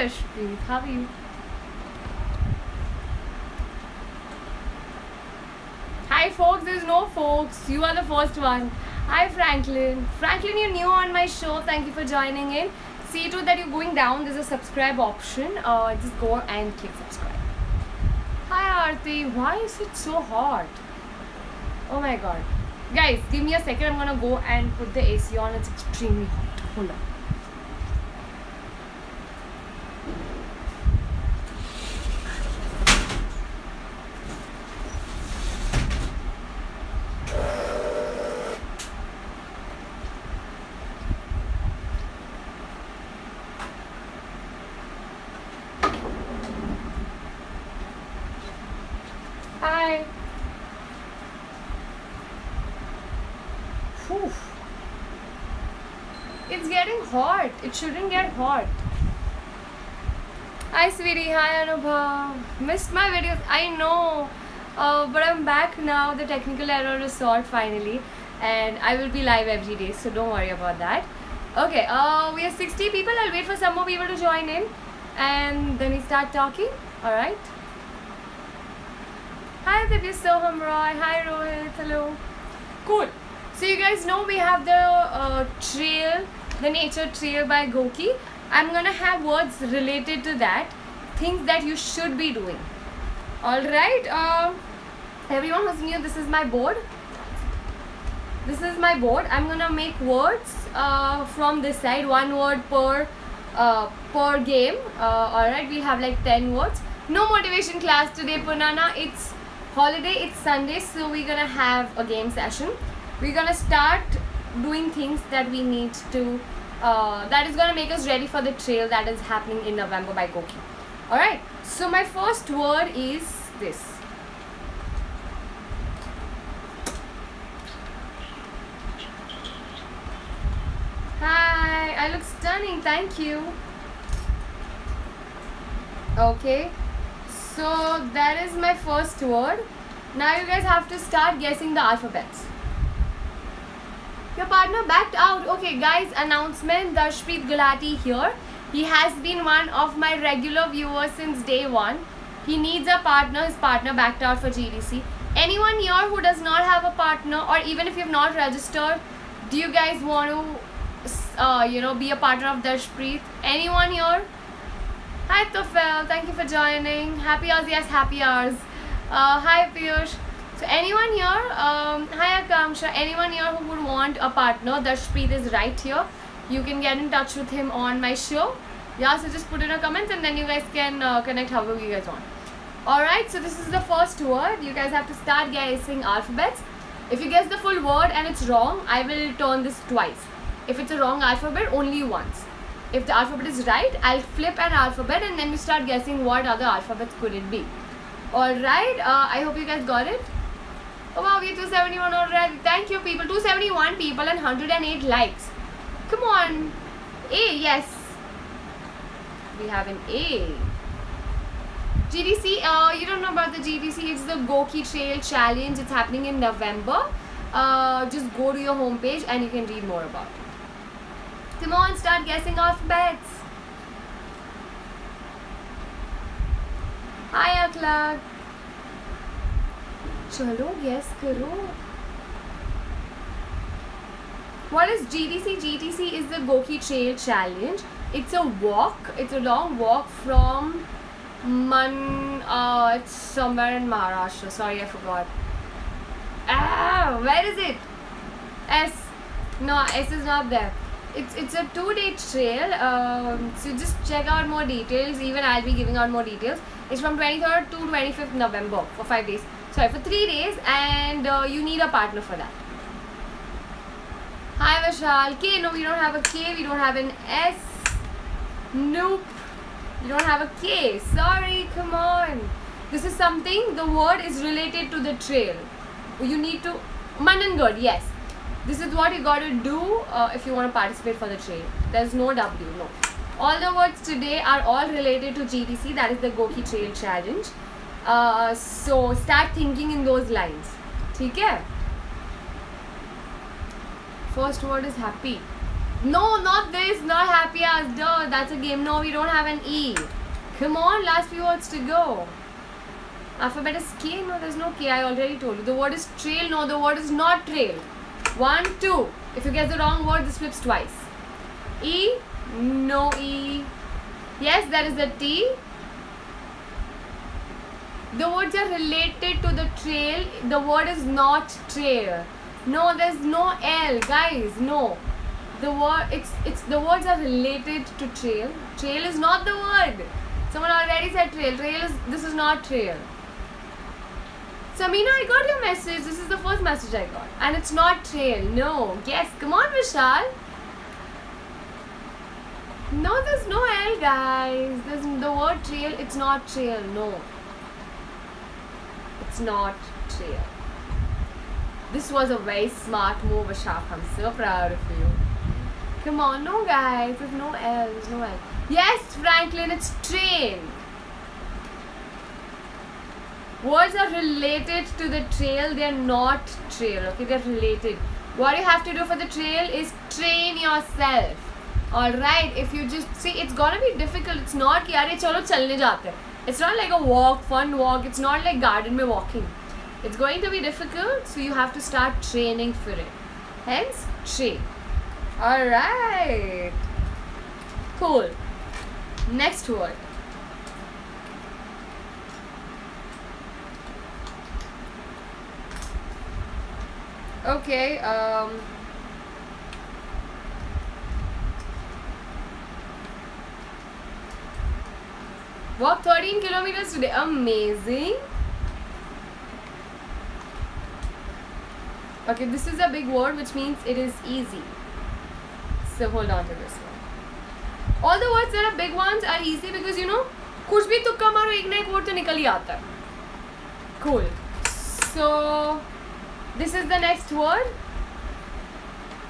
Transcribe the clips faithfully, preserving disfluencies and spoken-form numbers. Darshpreet. How are you? Hi, folks. There's no folks. You are the first one. Hi, Franklin. Franklin, you're new on my show. Thank you for joining in. See to it that you're going down. There's a subscribe option. Uh, just go and click subscribe. Hi, Aarti. Why is it so hot? Oh my God. Guys, give me a second. I'm gonna go and put the A C on. It's extremely hot. Hold on. Hi. Whew. It's getting hot. It shouldn't get hot. Hi, sweetie. Hi, Anubhav. Missed my videos. I know. Uh, but I'm back now. The technical error is solved finally. And I will be live every day. So don't worry about that. Okay. Uh, we have sixty people. I'll wait for some more people to join in. And then we start talking. Alright. Hi, Divya Soham Roy. Hi, Rohit. Hello. Cool. So you guys know we have the uh, trail, the nature trail by GOQii. I'm gonna have words related to that, things that you should be doing. All right. Uh, everyone who's new, this is my board. This is my board. I'm gonna make words uh, from this side, one word per uh, per game. Uh, all right. We have like ten words. No motivation class today, Punana. It's holiday, it's Sunday, so we're gonna have a game session. We're gonna start doing things that we need to uh, that is gonna make us ready for the trail that is happening in November by GOQii. Alright, so my first word is this. Hi, I look stunning, thank you. Okay. So that is my first word. Now you guys have to start guessing the alphabets. Your partner backed out. Okay guys, announcement. Darshpreet Gulati here. He has been one of my regular viewers since day one. He needs a partner. His partner backed out for G D C. Anyone here who does not have a partner, or even if you have not registered, do you guys want to uh, you know, be a partner of Darshpreet? Anyone here? Hi Tofel, thank you for joining. Happy hours, yes, happy hours. Uh, hi Piyush. So anyone here, um, hi Akamsha, anyone here who would want a partner, Darshpreet is right here. You can get in touch with him on my show. Yeah, so just put in a comment and then you guys can uh, connect however you guys want. Alright, so this is the first word. You guys have to start guessing alphabets. If you guess the full word and it's wrong, I will turn this twice. If it's a wrong alphabet, only once. If the alphabet is right, I'll flip an alphabet and then we start guessing what other alphabets could it be. Alright, uh, I hope you guys got it. Oh wow, we are two seventy-one already. Thank you people. two seventy-one people and one hundred eight likes. Come on. A, yes. We have an A. G D C, uh, you don't know about the G D C. It's the GOQii Trail Challenge. It's happening in November. Uh, just go to your homepage and you can read more about it. Come on, start guessing alphabets. Hi, Akhlaq. Chalo, guess karo. What is G D C? G T C is the GOQii Trail Challenge. It's a walk. It's a long walk from Man. Uh, it's somewhere in Maharashtra. Sorry, I forgot. Ah, where is it? S. No, S is not there. It's, it's a two-day trail, um, so just check out more details. Even I'll be giving out more details. It's from twenty-third to twenty-fifth November for five days. Sorry, for three days, and uh, you need a partner for that. Hi, Vishal. K, no, we don't have a K. We don't have an S. Nope. We don't have a K. Sorry, come on. This is something, the word is related to the trail. You need to... Manangad, yes. This is what you got to do uh, if you want to participate for the trail. There's no W, no. All the words today are all related to G D C, that is the GOQii Trail Challenge. Uh, so start thinking in those lines. Okay? First word is happy. No, not this, not happy as duh, that's a game. No, we don't have an E. Come on, last few words to go. Alphabet is K. No, there's no K, I already told you. The word is trail. No, the word is not trail. One, two. If you get the wrong word, this flips twice. E, no E. Yes, that is the T. The words are related to the trail. The word is not trail. No, there's no L, guys. No, the word it's it's the words are related to trail. Trail is not the word. Someone already said trail. Trail is this is not trail. Samina, I got your message. This is the first message I got, and it's not trail. No, yes, come on, Vishal. No, there's no L, guys. There's the word trail. It's not trail. No. It's not trail. This was a very smart move, Vishal. I'm so proud of you. Come on, no guys, there's no L, there's no L. Yes, Franklin, it's trail. Words are related to the trail, they're not trail, okay, they're related. What you have to do for the trail is train yourself. Alright, if you just, see, it's gonna be difficult, it's not ki, "Arey, chalo, chalne jaate hain." It's not like a walk, fun walk. It's not like garden mein walking. It's going to be difficult, so you have to start training for it. Hence, train. Alright. Cool. Next word. Okay, um... walk thirteen kilometers today. Amazing. Okay, this is a big word, which means it is easy. So hold on to this one. All the words that are big ones are easy because you know, kuch bhi tukka maro ek na ek word to nikal hi aata hai. Cool. So this is the next word.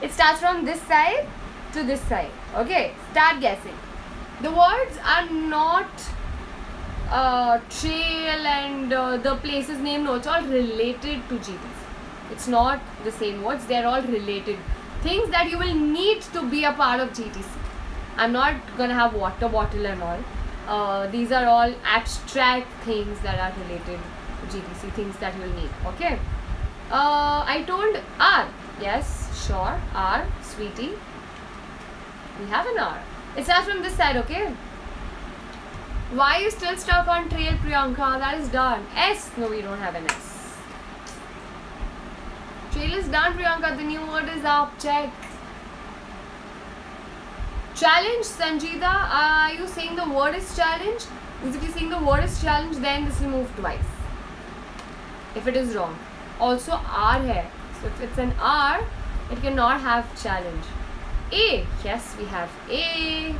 It starts from this side to this side. Okay, start guessing. The words are not Uh, trail and uh, the place's name, no, it's all related to G T C. It's not the same words, they're all related. Things that you will need to be a part of G T C. I'm not gonna have water bottle and all. Uh, these are all abstract things that are related to G T C, things that you'll need, okay? Uh, I told R, yes, sure, R, sweetie. We have an R. It starts from this side, okay? Why are you still stuck on trail, Priyanka? That is done. S. No, we don't have an S. Trail is done, Priyanka. The new word is up. Check. Challenge, Sanjita. Are you saying the word is challenge? Because if you're saying the word is challenge, then this will move twice. If it is wrong. Also, R hai. So if it's an R, it cannot have challenge. A. Yes, we have A.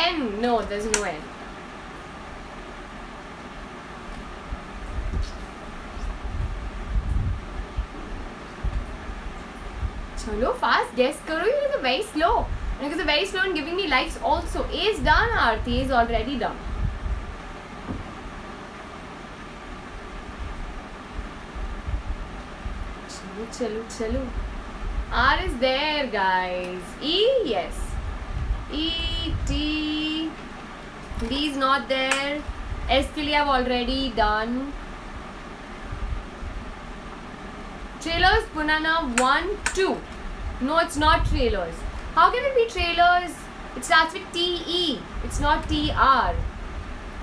N. No, there's no N. Chalo, fast guess karo. You guys are very slow. And you guys are very slow in giving me likes also. A is done, Aarti is already done. Chalo, chalo, chalo. R is there, guys. E, yes. E, T, D is not there. S ke liye I've already done. Trailers, Punana, one, two. No, it's not trailers. How can it be trailers? It starts with T E. It's not T R.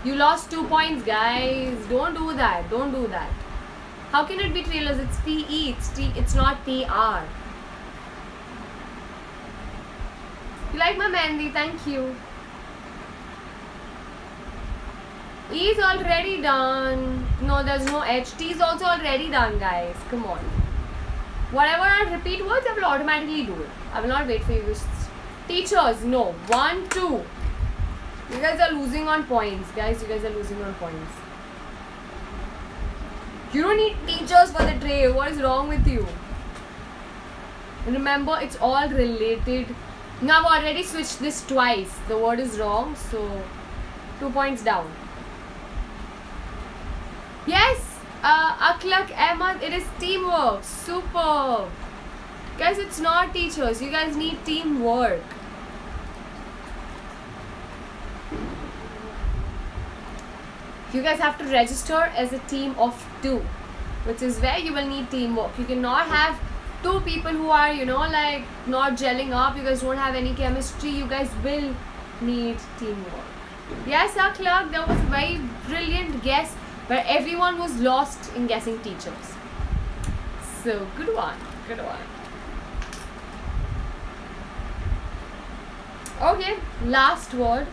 You lost two points, guys. Don't do that. Don't do that. How can it be trailers? It's T E. It's T. It's not T R. You like my Mandy, thank you. E is already done. No, there's no H. T is also already done, guys. Come on. Whatever I repeat words, I will automatically do it. I will not wait for you. Teachers, no. One, two. You guys are losing on points. Guys, you guys are losing on points. You don't need teachers for the tray. What is wrong with you? Remember, it's all related. Now I've already switched this twice. The word is wrong, so two points down. Yes, uh, Akhlaq Ahmad, it is teamwork. Superb. Guys, it's not teachers. You guys need teamwork. You guys have to register as a team of two, which is where you will need teamwork. You cannot have two people who are, you know, like not gelling up. You guys don't have any chemistry. You guys will need teamwork. Yes, our clerk, there was a very brilliant guess, but everyone was lost in guessing teachers. So good one, good one. Okay, last word.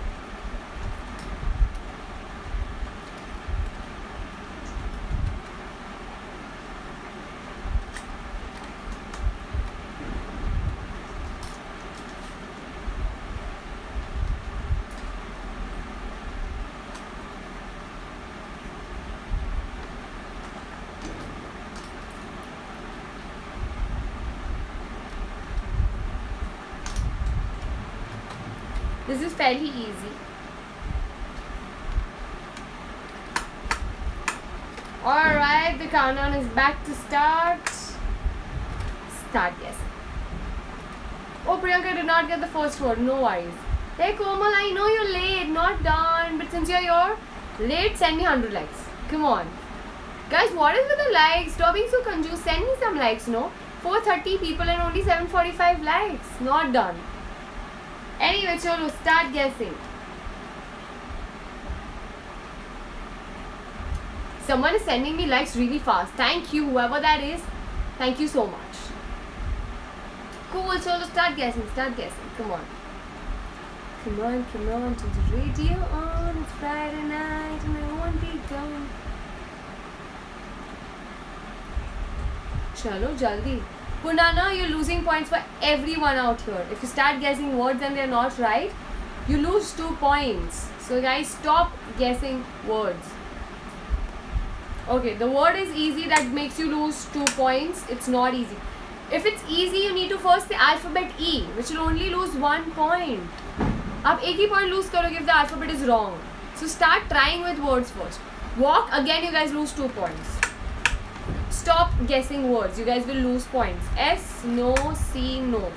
This is fairly easy. Alright, the countdown is back to start. Start, yes. Oh, Priyanka did not get the first word. No worries. Hey, Komal, I know you're late. Not done. But since you're, you're late, send me one hundred likes. Come on. Guys, what is with the likes? Stop being so confused. Send me some likes, no? four thirty people and only seven forty-five likes. Not done. Anyway, chalo, start guessing. Someone is sending me likes really fast. Thank you, whoever that is. Thank you so much. Cool, chalo, start guessing, start guessing. Come on. Come on, come on, to the radio on. It's Friday night and I won't be gone. Chalo, jaldi. Punana, you're losing points for everyone out here. If you start guessing words and they're not right, you lose two points. So guys, stop guessing words. Okay, the word is easy, that makes you lose two points. It's not easy. If it's easy, you need to first say alphabet E, which will only lose one point. Aap ek hi point lose karoge if the alphabet is wrong. So start trying with words first. Walk, again you guys lose two points. Stop guessing words. You guys will lose points. S, no, C, no.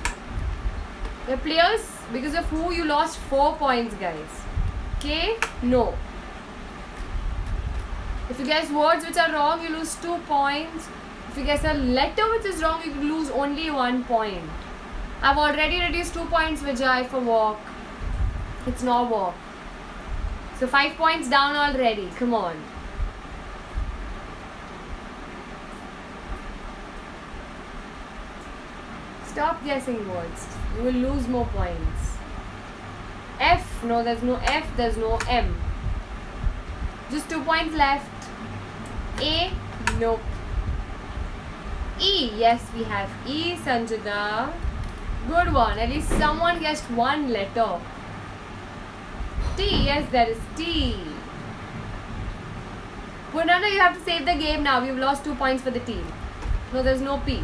The players, because of who you lost four points, guys. K, no. If you guess words which are wrong, you lose two points. If you guess a letter which is wrong, you lose only one point. I've already reduced two points, Vijay, for walk. It's not walk. So five points down already. Come on. Stop guessing words. You will lose more points. F. No, there's no F. There's no M. Just two points left. A. Nope. E. Yes, we have E. Sanjada. Good one. At least someone guessed one letter. T. Yes, there is T. Punana, you have to save the game now. We've lost two points for the team. No, there's no P.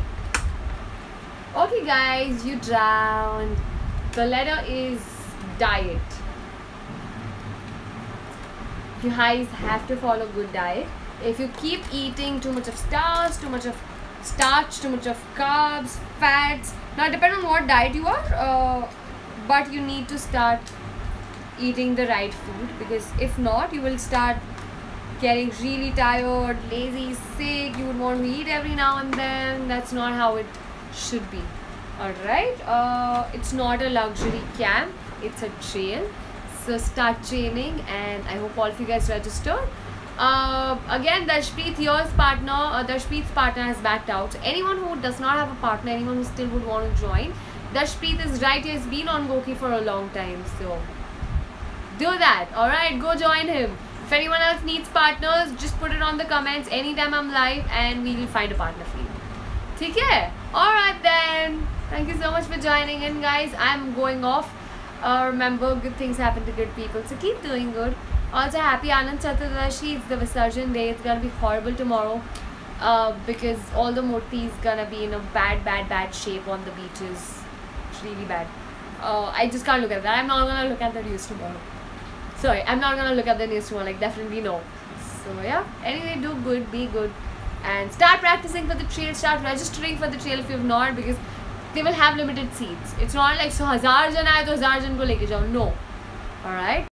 Okay guys, you drowned. The letter is diet. You guys have to follow good diet. If you keep eating too much of starch, too much of starch, too much of carbs, fats. Now it depends on what diet you are, uh, but you need to start eating the right food, because if not, you will start getting really tired, lazy, sick. You would want to eat every now and then. That's not how it should be. Alright, uh, it's not a luxury camp, it's a trail. So start training, and I hope all of you guys register. Uh, again, Darshpreet, yours partner, uh, Darshpreet's partner has backed out. So anyone who does not have a partner, anyone who still would want to join, Darshpreet is right, he has been on GOQii for a long time. So do that, alright, go join him. If anyone else needs partners, just put it on the comments anytime I'm live and we will find a partner for you. Take care. Alright then, thank you so much for joining in, guys. I'm going off. Uh, remember, good things happen to good people, so keep doing good. Also, happy Anand Chaturdashi. It's the Visarjan day. It's gonna be horrible tomorrow uh, because all the murtis gonna be in a bad, bad, bad shape on the beaches. It's really bad. Uh, I just can't look at that. I'm not gonna look at the news tomorrow. Sorry, I'm not gonna look at the news tomorrow. Like, definitely no. So yeah. Anyway, do good, be good. And start practicing for the trail, start registering for the trail if you've not, because they will have limited seats. It's not like so one thousand jan aaye to one thousand jan ko leke jao. No. All right.